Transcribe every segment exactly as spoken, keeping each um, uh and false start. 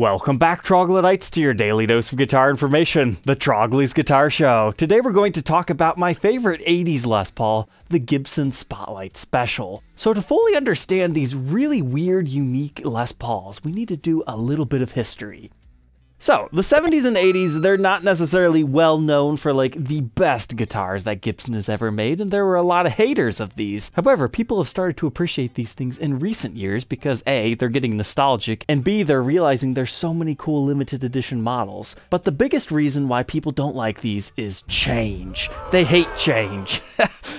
Welcome back, Troglodytes, to your daily dose of guitar information, the Trogly's Guitar Show. Today we're going to talk about my favorite eighties Les Paul, the Gibson Spotlight Special. So to fully understand these really weird, unique Les Pauls, we need to do a little bit of history. So, the seventies and eighties, they're not necessarily well known for like the best guitars that Gibson has ever made, and there were a lot of haters of these. However, people have started to appreciate these things in recent years because A, they're getting nostalgic, and B, they're realizing there's so many cool limited edition models. But the biggest reason why people don't like these is change. They hate change.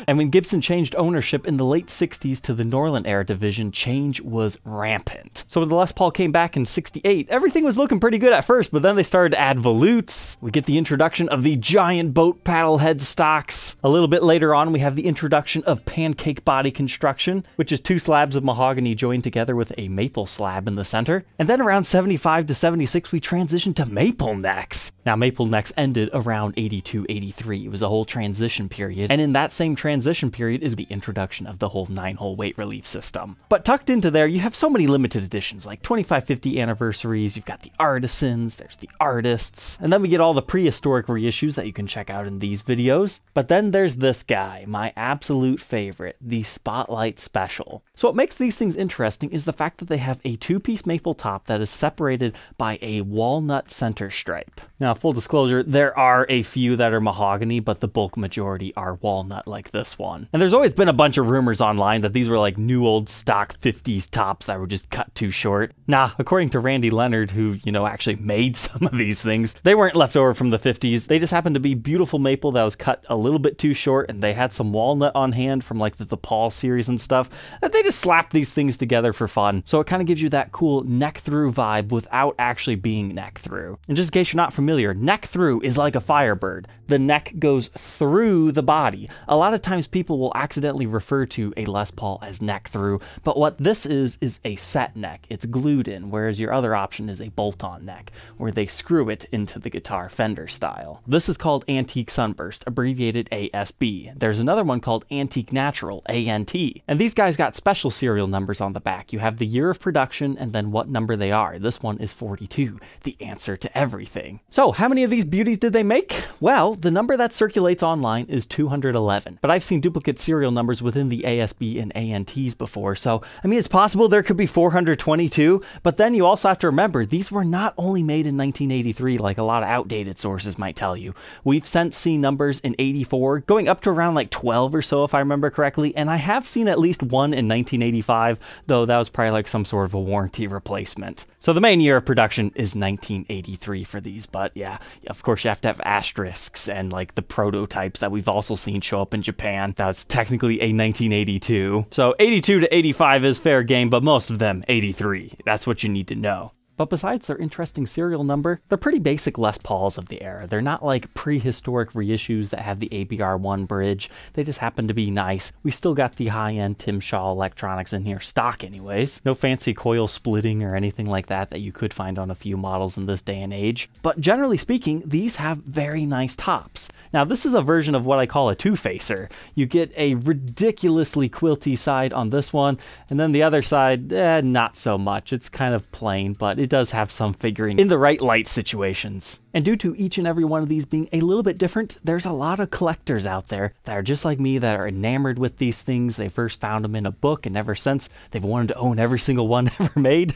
And when Gibson changed ownership in the late sixties to the Norlin era division, change was rampant. So when the Les Paul came back in sixty-eight, everything was looking pretty good at first, but then they started to add volutes. We get the introduction of the giant boat paddle head stocks. A little bit later on, we have the introduction of pancake body construction, which is two slabs of mahogany joined together with a maple slab in the center. And then around seventy-five to seventy-six, we transitioned to maple necks. Now, maple necks ended around eighty-two, eighty-three. It was a whole transition period. And in that same transition, transition period is the introduction of the whole nine-hole weight relief system. But tucked into there, you have so many limited editions, like twenty-five fifty anniversaries, you've got the artisans, there's the artists, and then we get all the prehistoric reissues that you can check out in these videos. But then there's this guy, my absolute favorite, the Spotlight Special. So what makes these things interesting is the fact that they have a two-piece maple top that is separated by a walnut center stripe. Now, full disclosure, there are a few that are mahogany, but the bulk majority are walnut like this. This one. And there's always been a bunch of rumors online that these were like new old stock fifties tops that were just cut too short. Nah, according to Randy Leonard, who, you know, actually made some of these things, they weren't left over from the fifties. They just happened to be beautiful maple that was cut a little bit too short, and they had some walnut on hand from like the The Paul series and stuff, that they just slapped these things together for fun. So it kind of gives you that cool neck through vibe without actually being neck through. And just in case you're not familiar, neck through is like a Firebird. The neck goes through the body. A lot of times Sometimes people will accidentally refer to a Les Paul as neck through, but what this is is a set neck. It's glued in, whereas your other option is a bolt-on neck, where they screw it into the guitar Fender style. This is called Antique Sunburst, abbreviated A S B. There's another one called Antique Natural, A N T. And these guys got special serial numbers on the back. You have the year of production and then what number they are. This one is forty-two, the answer to everything. So how many of these beauties did they make? Well, the number that circulates online is two hundred eleven, but I I've seen duplicate serial numbers within the A S B and A N Ts before, so I mean, it's possible there could be four hundred twenty-two, but then you also have to remember, these were not only made in nineteen eighty-three like a lot of outdated sources might tell you. We've since seen numbers in eighty-four, going up to around like twelve or so if I remember correctly, and I have seen at least one in nineteen eighty-five, though that was probably like some sort of a warranty replacement. So the main year of production is nineteen eighty-three for these, but yeah, of course you have to have asterisks and like the prototypes that we've also seen show up in Japan. That's technically a nineteen eighty-two. So eighty-two to eighty-five is fair game, but most of them eighty-three. That's what you need to know. But besides their interesting serial number, they're pretty basic Les Pauls of the era. They're not like prehistoric reissues that have the A B R one bridge. They just happen to be nice. We still got the high-end Tim Shaw electronics in here, stock anyways. No fancy coil splitting or anything like that that you could find on a few models in this day and age. But generally speaking, these have very nice tops. Now, this is a version of what I call a two-facer. You get a ridiculously quilty side on this one, and then the other side, eh, not so much. It's kind of plain, but it does have some figuring in the right light situations. And due to each and every one of these being a little bit different, there's a lot of collectors out there that are just like me, that are enamored with these things. They first found them in a book, and ever since, they've wanted to own every single one ever made.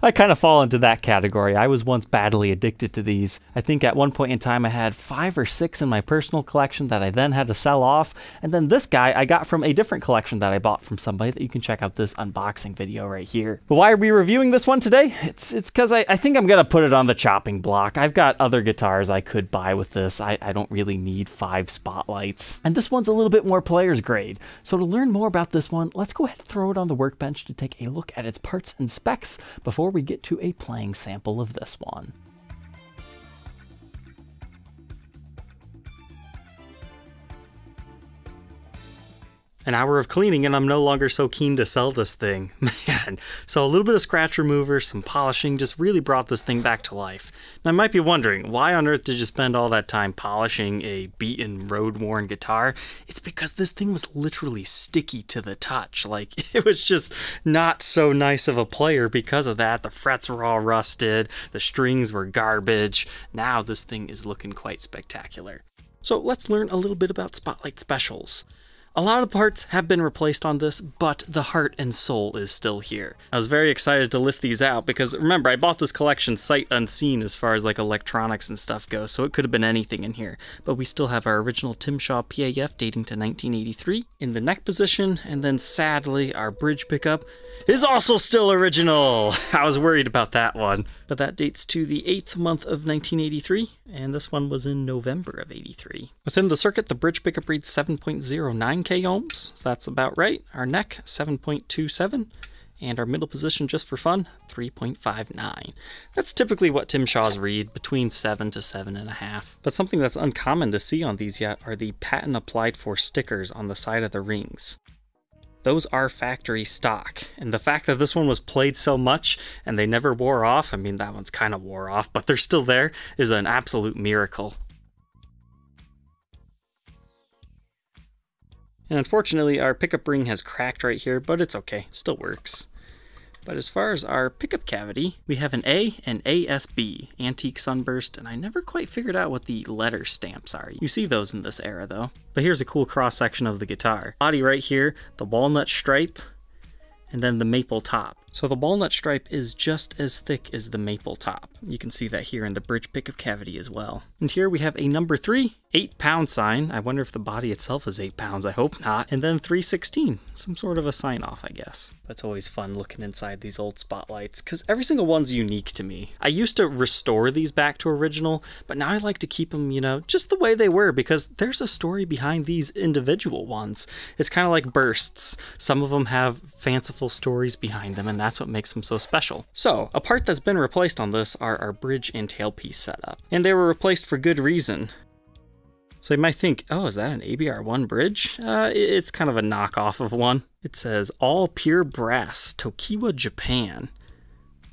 I kind of fall into that category. I was once badly addicted to these. I think at one point in time, I had five or six in my personal collection that I then had to sell off. And then this guy I got from a different collection that I bought from somebody that you can check out this unboxing video right here. But why are we reviewing this one today? It's it's because I, I think I'm going to put it on the chopping block. I've got other guitars I could buy with this. I, I don't really need five spotlights. And this one's a little bit more player's grade. So to learn more about this one, let's go ahead and throw it on the workbench to take a look at its parts and specs before we get to a playing sample of this one. an hour of cleaning and I'm no longer so keen to sell this thing. Man. So a little bit of scratch remover, some polishing just really brought this thing back to life. Now, I might be wondering, why on earth did you spend all that time polishing a beaten, road-worn guitar? It's because this thing was literally sticky to the touch. Like, it was just not so nice of a player because of that. The frets were all rusted, the strings were garbage. Now this thing is looking quite spectacular. So let's learn a little bit about Spotlight Specials. A lot of parts have been replaced on this, but the heart and soul is still here. I was very excited to lift these out because, remember, I bought this collection sight unseen as far as like electronics and stuff goes, so it could have been anything in here. But we still have our original Tim Shaw P A F dating to nineteen eighty-three in the neck position, and then sadly our bridge pickup is also still original. I was worried about that one. But that dates to the eighth month of nineteen eighty-three, and this one was in November of eighty-three. Within the circuit, the bridge pickup reads seven point zero nine k ohms, so that's about right. Our neck, seven point two seven, and our middle position, just for fun, three point five nine. That's typically what Tim Shaws read, between seven to seven and a half. But something that's uncommon to see on these yet are the patent applied for stickers on the side of the rings. Those are factory stock, and the fact that this one was played so much and they never wore off, I mean, that one's kind of wore off, but they're still there, is an absolute miracle. And unfortunately, our pickup ring has cracked right here, but it's okay, it still works. But as far as our pickup cavity, we have an A and A S B, Antique Sunburst, and I never quite figured out what the letter stamps are. You see those in this era though. But here's a cool cross section of the guitar. Body right here, the walnut stripe, and then the maple top. So the walnut stripe is just as thick as the maple top. You can see that here in the bridge pickup cavity as well. And here we have a number three, eight pound sign. I wonder if the body itself is eight pounds, I hope not. And then three sixteen, some sort of a sign off, I guess. It's always fun looking inside these old Spotlights because every single one's unique to me. I used to restore these back to original, but now I like to keep them, you know, just the way they were because there's a story behind these individual ones. It's kind of like bursts. Some of them have fanciful stories behind them, and that's what makes them so special. So a part that's been replaced on this are our bridge and tailpiece setup, and they were replaced for good reason. So you might think, oh, is that an A B R one bridge? Uh, it's kind of a knockoff of one. It says all pure brass, Tokiwa, Japan.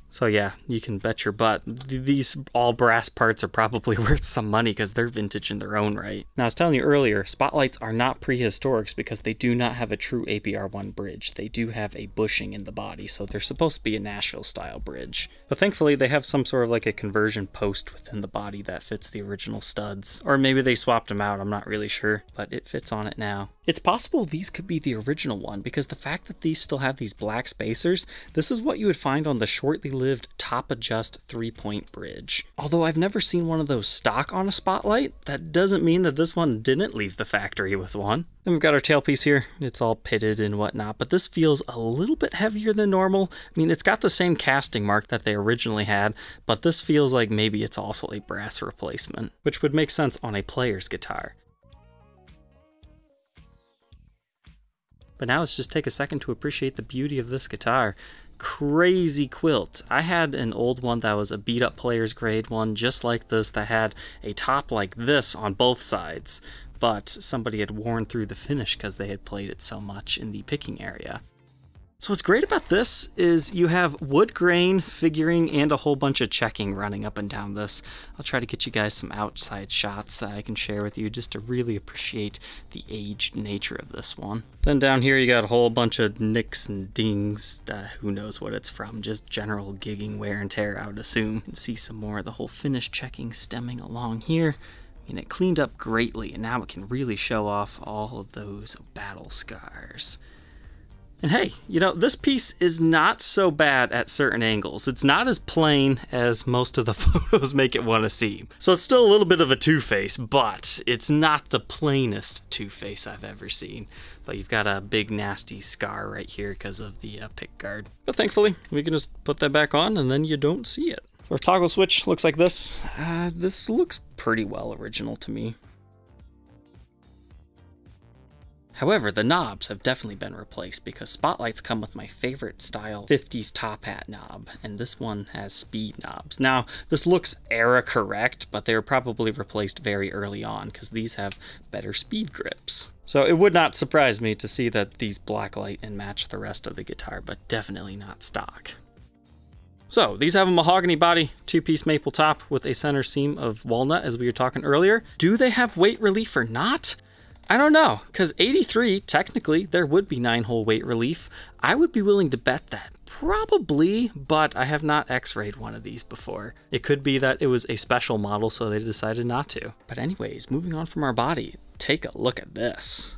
So yeah, you can bet your butt these all brass parts are probably worth some money because they're vintage in their own right. Now, I was telling you earlier, Spotlights are not prehistorics because they do not have a true A B R one bridge. They do have a bushing in the body, so they're supposed to be a Nashville style bridge. But thankfully they have some sort of like a conversion post within the body that fits the original studs. Or maybe they swapped them out, I'm not really sure, but it fits on it now. It's possible these could be the original one because the fact that these still have these black spacers, this is what you would find on the shortly lived top adjust three point bridge. Although I've never seen one of those stock on a Spotlight, that doesn't mean that this one didn't leave the factory with one. Then we've got our tailpiece here. It's all pitted and whatnot, but this feels a little bit heavier than normal. I mean, it's got the same casting mark that they originally had, but this feels like maybe it's also a brass replacement, which would make sense on a player's guitar. But now let's just take a second to appreciate the beauty of this guitar. Crazy quilt. I had an old one that was a beat up player's grade one just like this that had a top like this on both sides, but somebody had worn through the finish because they had played it so much in the picking area. So what's great about this is you have wood grain, figuring, and a whole bunch of checking running up and down this. I'll try to get you guys some outside shots that I can share with you just to really appreciate the aged nature of this one. Then down here you got a whole bunch of nicks and dings. Uh, who knows what it's from, just general gigging wear and tear, I would assume. You can see some more of the whole finished checking stemming along here. And it cleaned up greatly, and now it can really show off all of those battle scars. And hey, you know, this piece is not so bad at certain angles. It's not as plain as most of the photos make it want to seem. So it's still a little bit of a two-face, but it's not the plainest two-face I've ever seen. But you've got a big nasty scar right here because of the uh, pick guard. But thankfully, we can just put that back on and then you don't see it. So our toggle switch looks like this. Uh, this looks pretty well original to me. However, the knobs have definitely been replaced because Spotlights come with my favorite style fifties top hat knob, and this one has speed knobs. Now, this looks era correct, but they were probably replaced very early on because these have better speed grips. So it would not surprise me to see that these blacklight and match the rest of the guitar, but definitely not stock. So these have a mahogany body, two-piece maple top with a center seam of walnut, as we were talking earlier. Do they have weight relief or not? I don't know, because eighty-three, technically, there would be nine-hole weight relief. I would be willing to bet that, probably, but I have not x-rayed one of these before. It could be that it was a special model, so they decided not to. But anyways, moving on from our body, take a look at this.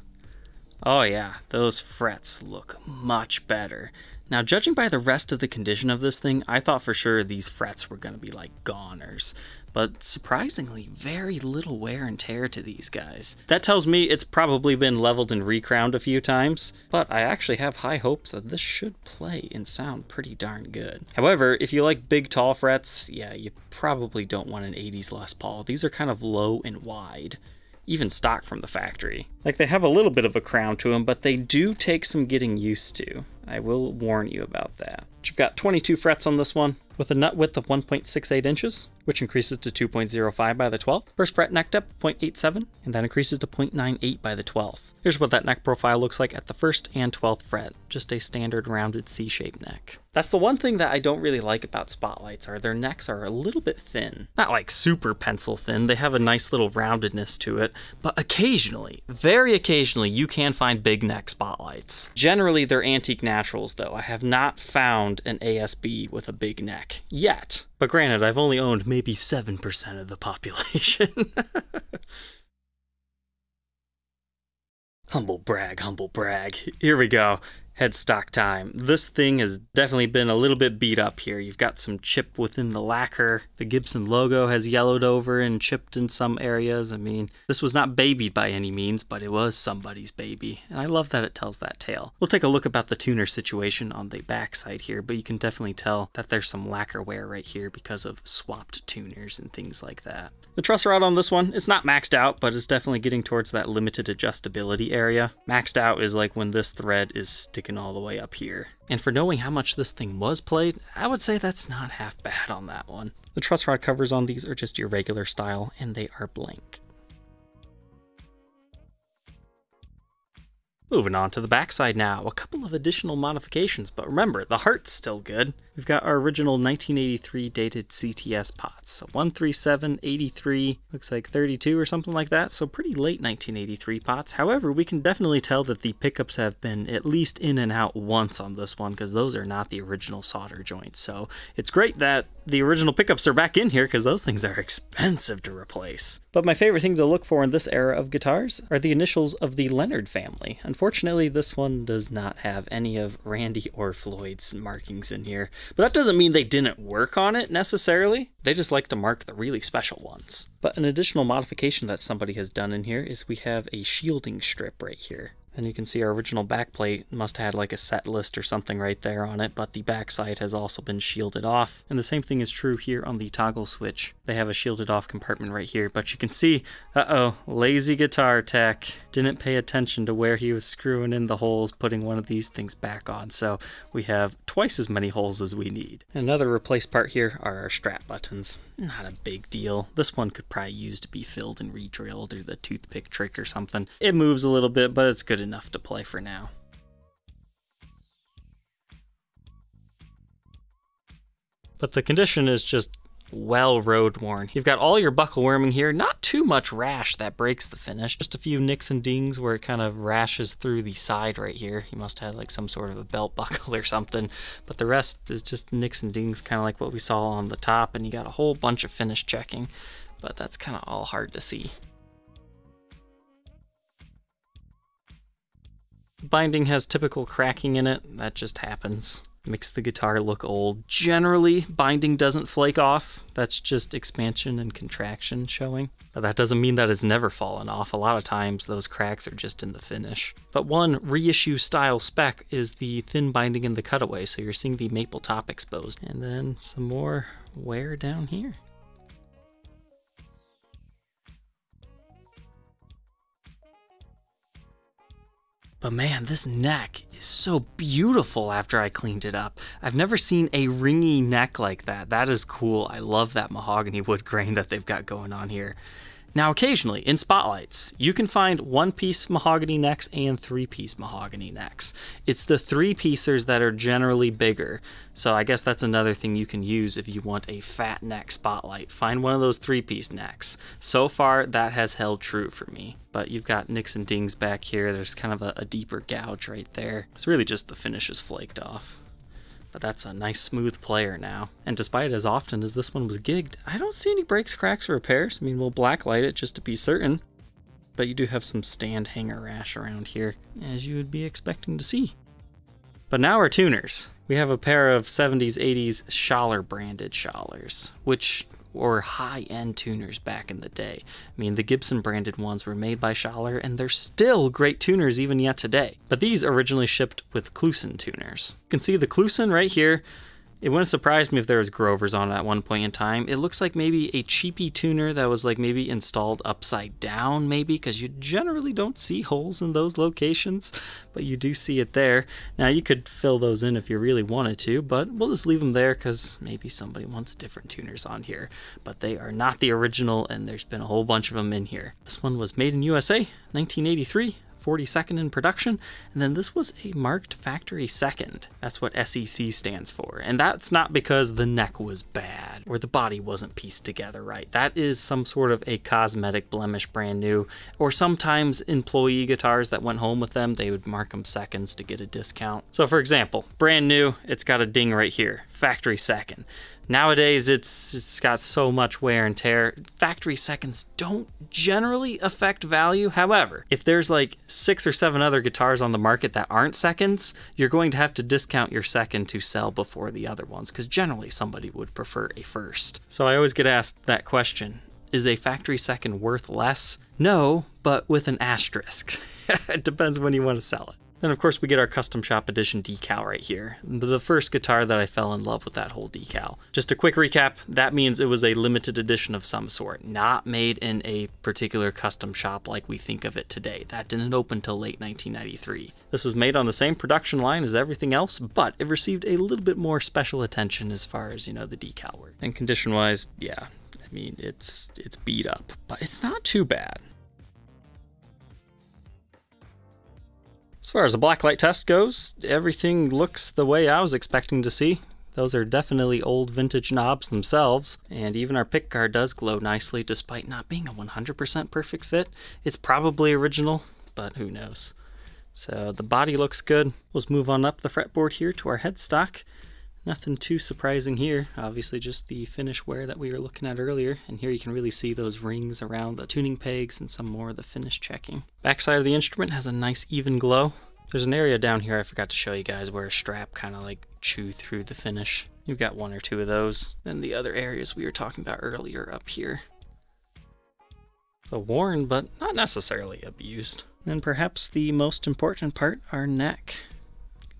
Oh yeah, those frets look much better. Now, judging by the rest of the condition of this thing, I thought for sure these frets were gonna be like goners, but surprisingly, very little wear and tear to these guys. That tells me it's probably been leveled and recrowned a few times, but I actually have high hopes that this should play and sound pretty darn good. However, if you like big, tall frets, yeah, you probably don't want an eighties Les Paul. These are kind of low and wide, even stock from the factory. Like, they have a little bit of a crown to them, but they do take some getting used to. I will warn you about that. But you've got twenty-two frets on this one with a nut width of one point six eight inches, which increases to two point zero five by the twelfth. First fret neck depth, zero point eight seven, and that increases to zero point nine eight by the twelfth. Here's what that neck profile looks like at the first and twelfth fret, just a standard rounded C-shaped neck. That's the one thing that I don't really like about Spotlights, are their necks are a little bit thin. Not like super pencil thin, they have a nice little roundedness to it, but occasionally, very occasionally, you can find big neck Spotlights. Generally, they're antique naturals though. I have not found an A S B with a big neck yet. But granted, I've only owned maybe seven percent of the population. Humble brag, humble brag. Here we go. Headstock time. This thing has definitely been a little bit beat up here. You've got some chip within the lacquer. The Gibson logo has yellowed over and chipped in some areas. I mean, this was not babied by any means, but it was somebody's baby. And I love that it tells that tale. We'll take a look about the tuner situation on the backside here, but you can definitely tell that there's some lacquer wear right here because of swapped tuners and things like that. The truss rod on this one, it's not maxed out, but it's definitely getting towards that limited adjustability area. Maxed out is like when this thread is sticking all the way up here. And for knowing how much this thing was played, I would say that's not half bad on that one. The truss rod covers on these are just your regular style, and they are blank. Moving on to the backside now, a couple of additional modifications, but remember, the heart's still good. We've got our original nineteen eighty-three dated C T S pots, so one thirty-seven, eighty-three, looks like thirty-two or something like that, so pretty late nineteen eighty-three pots. However, we can definitely tell that the pickups have been at least in and out once on this one, because those are not the original solder joints, so it's great that the original pickups are back in here, because those things are expensive to replace. But my favorite thing to look for in this era of guitars are the initials of the Leonard family. Unfortunately, this one does not have any of Randy or Floyd's markings in here, but that doesn't mean they didn't work on it necessarily. They just like to mark the really special ones. But an additional modification that somebody has done in here is we have a shielding strip right here. And you can see our original backplate must have had like a set list or something right there on it, but the backside has also been shielded off. And the same thing is true here on the toggle switch. They have a shielded off compartment right here, but you can see, uh-oh, lazy guitar tech didn't pay attention to where he was screwing in the holes, putting one of these things back on. So we have twice as many holes as we need. Another replaced part here are our strap buttons. Not a big deal. This one could probably use to be filled and re-drilled, or the toothpick trick or something. It moves a little bit, but it's good enough. enough to play for now. But the condition is just well road worn. You've got all your buckle worming here, not too much rash that breaks the finish, just a few nicks and dings where it kind of rashes through the side right here. You must have had like some sort of a belt buckle or something, but the rest is just nicks and dings, kind of like what we saw on the top, and you got a whole bunch of finish checking, but that's kind of all hard to see. Binding has typical cracking in it. That just happens. Makes the guitar look old. Generally, binding doesn't flake off. That's just expansion and contraction showing. But that doesn't mean that it's never fallen off. A lot of times those cracks are just in the finish. But one reissue style spec is the thin binding in the cutaway, so you're seeing the maple top exposed. And then some more wear down here. But man, this neck is so beautiful after I cleaned it up. I've never seen a ringy neck like that. That is cool. I love that mahogany wood grain that they've got going on here. Now, occasionally in Spotlights, you can find one-piece mahogany necks and three-piece mahogany necks. It's the three-piecers that are generally bigger. So I guess that's another thing you can use if you want a fat neck Spotlight. Find one of those three-piece necks. So far, that has held true for me. But you've got nicks and dings back here. There's kind of a, a deeper gouge right there. It's really just the finish is flaked off. But that's a nice smooth player now. And despite as often as this one was gigged, I don't see any breaks, cracks, or repairs. I mean, we'll blacklight it just to be certain. But you do have some stand hanger rash around here, as you would be expecting to see. But now our tuners. We have a pair of seventies, eighties Schaller branded Schallers, which were high-end tuners back in the day. I mean, the Gibson branded ones were made by Schaller, and they're still great tuners even yet today. But these originally shipped with Kluson tuners. You can see the Kluson right here. It wouldn't surprise me if there was Grovers on it at one point in time. It looks like maybe a cheapy tuner that was like maybe installed upside down maybe, because you generally don't see holes in those locations, but you do see it there. Now you could fill those in if you really wanted to, but we'll just leave them there because maybe somebody wants different tuners on here, but they are not the original and there's been a whole bunch of them in here. This one was made in U S A, nineteen eighty-three. forty-second in production, and then this was a marked factory second. That's what S E C stands for, and that's not because the neck was bad or the body wasn't pieced together right. That is some sort of a cosmetic blemish brand new, or sometimes employee guitars that went home with them, they would mark them seconds to get a discount. So for example, brand new, it's got a ding right here, factory second. Nowadays, it's, it's got so much wear and tear. Factory seconds don't generally affect value. However, if there's like six or seven other guitars on the market that aren't seconds, you're going to have to discount your second to sell before the other ones, because generally somebody would prefer a first. So I always get asked that question. Is a factory second worth less? No, but with an asterisk. It depends when you want to sell it. Then of course we get our custom shop edition decal right here. The first guitar that I fell in love with that whole decal. Just a quick recap, that means it was a limited edition of some sort, not made in a particular custom shop like we think of it today. That didn't open till late nineteen ninety-three. This was made on the same production line as everything else, but it received a little bit more special attention as far as, you know, the decal work. And condition wise, yeah, I mean, it's it's beat up, but it's not too bad. As far as the blacklight test goes, everything looks the way I was expecting to see. Those are definitely old vintage knobs themselves, and even our pick guard does glow nicely despite not being a one hundred percent perfect fit. It's probably original, but who knows. So the body looks good. Let's move on up the fretboard here to our headstock. Nothing too surprising here, obviously just the finish wear that we were looking at earlier, and here you can really see those rings around the tuning pegs and some more of the finish checking. Backside of the instrument has a nice even glow. There's an area down here I forgot to show you guys where a strap kind of like chew through the finish. You've got one or two of those. Then the other areas we were talking about earlier up here. So worn, but not necessarily abused. And perhaps the most important part, our neck.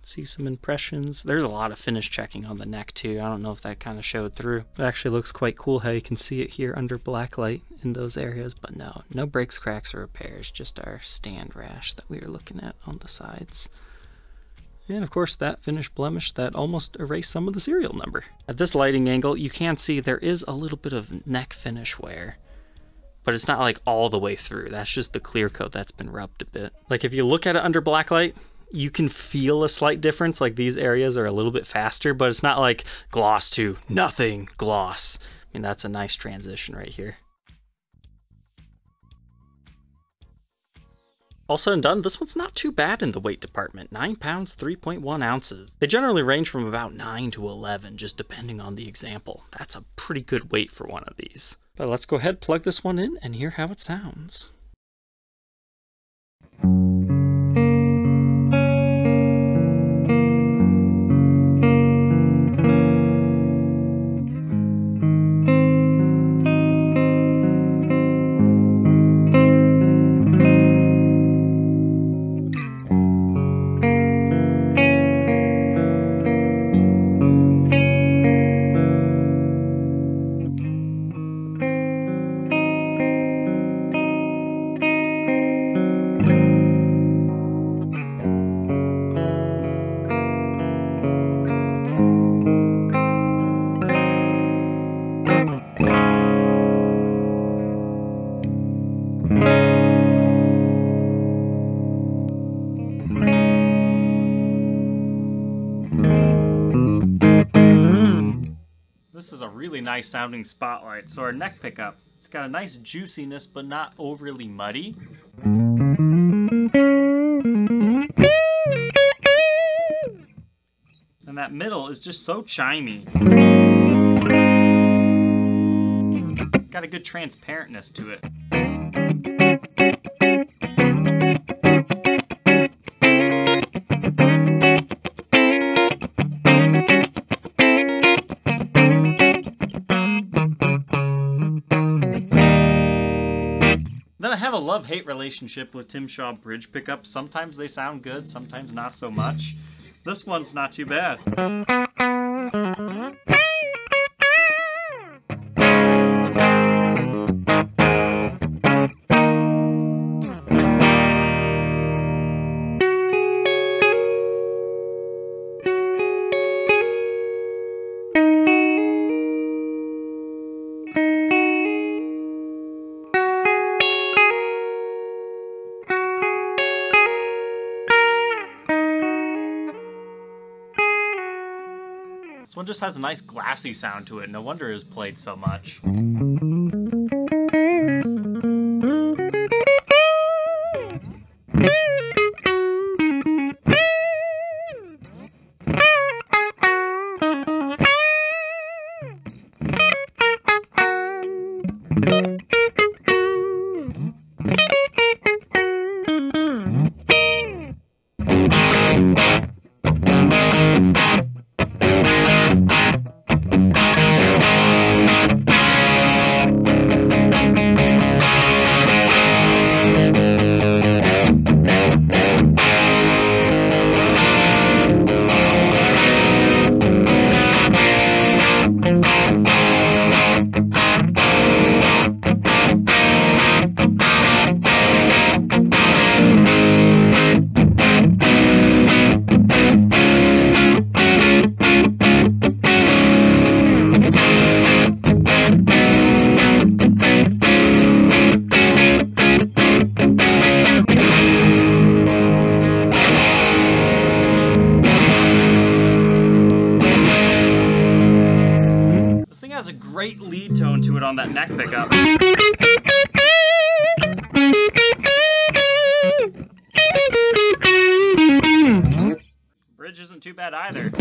See some impressions. There's a lot of finish checking on the neck too. I don't know if that kind of showed through. It actually looks quite cool how you can see it here under black light in those areas, but no, no breaks, cracks, or repairs, just our stand rash that we were looking at on the sides. And of course that finish blemish that almost erased some of the serial number. At this lighting angle, you can see there is a little bit of neck finish wear, but it's not like all the way through. That's just the clear coat that's been rubbed a bit. Like if you look at it under black light, you can feel a slight difference, like these areas are a little bit faster, but it's not like gloss to nothing gloss. I mean, that's a nice transition right here. All said and done, this one's not too bad in the weight department. nine pounds, three point one ounces. They generally range from about nine to eleven, just depending on the example. That's a pretty good weight for one of these. But let's go ahead, plug this one in and hear how it sounds. This is a really nice sounding Spotlight. So our neck pickup, it's got a nice juiciness but not overly muddy. And that middle is just so chimey. Got a good transparentness to it. Then I have a love-hate relationship with Tim Shaw bridge pickups. Sometimes they sound good, sometimes not so much. This one's not too bad. This one just has a nice glassy sound to it. No wonder it's played so much. Great lead tone to it on that neck pickup. Bridge isn't too bad either.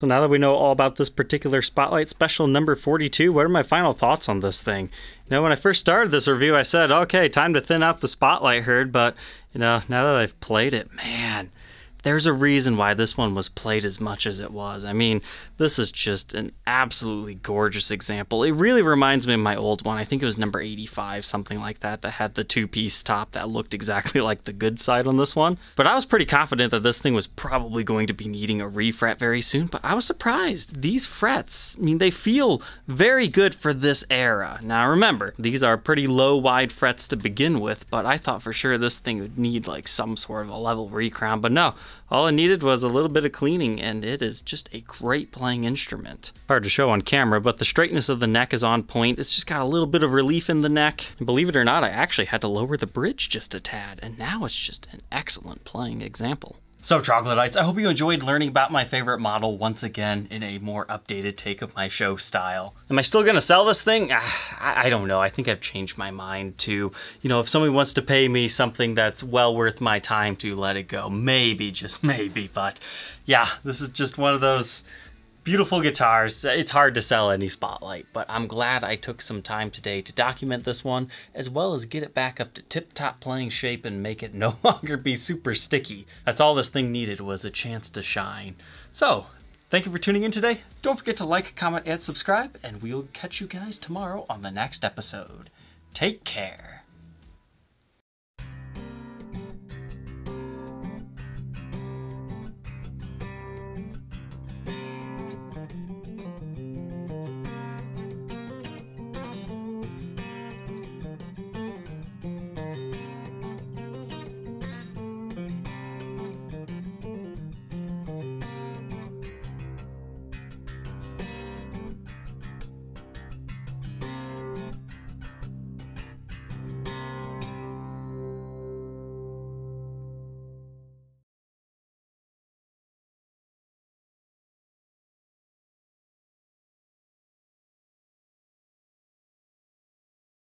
So now that we know all about this particular Spotlight Special number forty-two, what are my final thoughts on this thing? You know, when I first started this review, I said, okay, time to thin out the Spotlight herd, but, you know, now that I've played it, man, there's a reason why this one was played as much as it was. I mean, this is just an absolutely gorgeous example. It really reminds me of my old one. I think it was number eighty-five, something like that, that had the two-piece top that looked exactly like the good side on this one. But I was pretty confident that this thing was probably going to be needing a refret very soon, but I was surprised. These frets, I mean, they feel very good for this era. Now remember, these are pretty low wide frets to begin with, but I thought for sure this thing would need like some sort of a level recrown, but no. All it needed was a little bit of cleaning, and it is just a great playing instrument. Hard to show on camera, but the straightness of the neck is on point. It's just got a little bit of relief in the neck. And believe it or not, I actually had to lower the bridge just a tad, and now it's just an excellent playing example. So Troglodytes, I hope you enjoyed learning about my favorite model once again in a more updated take of my show style. Am I still going to sell this thing? I don't know. I think I've changed my mind to, you know, if somebody wants to pay me something that's well worth my time to let it go. Maybe, just maybe. But yeah, this is just one of those beautiful guitars. It's hard to sell any Spotlight, but I'm glad I took some time today to document this one, as well as get it back up to tip-top playing shape and make it no longer be super sticky. That's all this thing needed, was a chance to shine. So, thank you for tuning in today. Don't forget to like, comment, and subscribe, and we'll catch you guys tomorrow on the next episode. Take care.